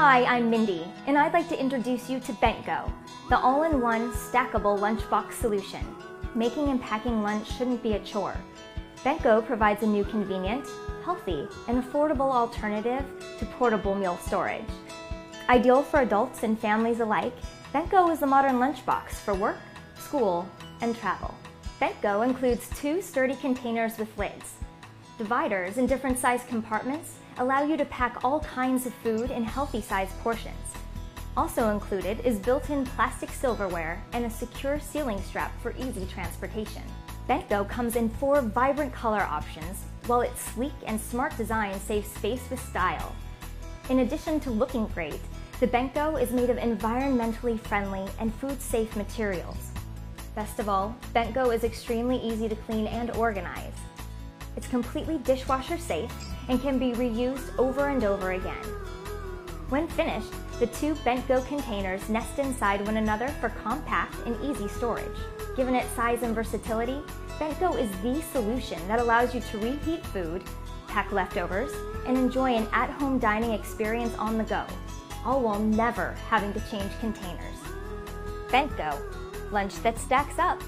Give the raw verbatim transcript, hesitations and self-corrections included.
Hi, I'm Mindy, and I'd like to introduce you to Bentgo, the all-in-one stackable lunchbox solution. Making and packing lunch shouldn't be a chore. Bentgo provides a new convenient, healthy, and affordable alternative to portable meal storage. Ideal for adults and families alike, Bentgo is the modern lunchbox for work, school, and travel. Bentgo includes two sturdy containers with lids. Dividers in different size compartments allow you to pack all kinds of food in healthy size portions. Also included is built-in plastic silverware and a secure sealing strap for easy transportation. Bentgo comes in four vibrant color options, while its sleek and smart design saves space with style. In addition to looking great, the Bentgo is made of environmentally friendly and food-safe materials. Best of all, Bentgo is extremely easy to clean and organize. It's completely dishwasher safe and can be reused over and over again. When finished, the two Bentgo containers nest inside one another for compact and easy storage. Given its size and versatility, Bentgo is the solution that allows you to reheat food, pack leftovers, and enjoy an at-home dining experience on the go, all while never having to change containers. Bentgo, lunch that stacks up.